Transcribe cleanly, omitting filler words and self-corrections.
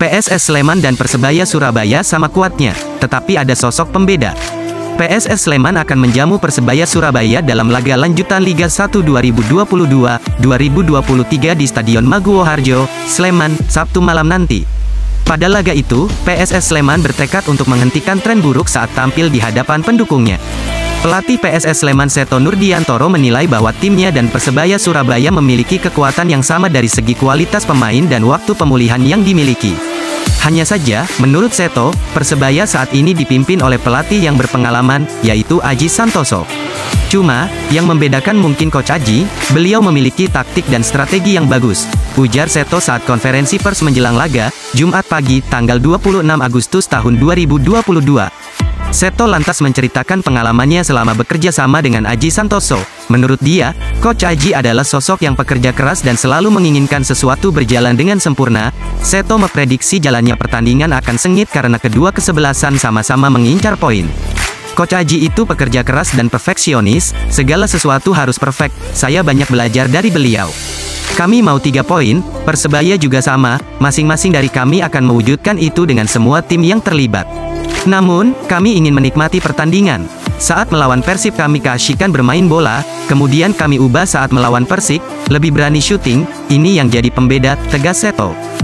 PSS Sleman dan Persebaya Surabaya sama kuatnya, tetapi ada sosok pembeda. PSS Sleman akan menjamu Persebaya Surabaya dalam laga lanjutan Liga 1 2022-2023 di Stadion Maguwoharjo, Sleman, Sabtu malam nanti. Pada laga itu, PSS Sleman bertekad untuk menghentikan tren buruk saat tampil di hadapan pendukungnya. Pelatih PSS Sleman Seto Nurdiantoro menilai bahwa timnya dan Persebaya Surabaya memiliki kekuatan yang sama dari segi kualitas pemain dan waktu pemulihan yang dimiliki. Hanya saja, menurut Seto, Persebaya saat ini dipimpin oleh pelatih yang berpengalaman, yaitu Aji Santoso. Cuma, yang membedakan mungkin Coach Aji, beliau memiliki taktik dan strategi yang bagus, ujar Seto saat konferensi pers menjelang laga, Jumat pagi, tanggal 26 Agustus tahun 2022. Seto lantas menceritakan pengalamannya selama bekerja sama dengan Aji Santoso. Menurut dia, Coach Aji adalah sosok yang pekerja keras dan selalu menginginkan sesuatu berjalan dengan sempurna. Seto memprediksi jalannya pertandingan akan sengit karena kedua kesebelasan sama-sama mengincar poin. Coach Aji itu pekerja keras dan perfeksionis, segala sesuatu harus perfect, saya banyak belajar dari beliau. Kami mau 3 poin, Persebaya juga sama, masing-masing dari kami akan mewujudkan itu dengan semua tim yang terlibat. Namun, kami ingin menikmati pertandingan. Saat melawan Persib kami keasyikan bermain bola, kemudian kami ubah saat melawan Persik, lebih berani syuting, ini yang jadi pembeda, tegas Seto.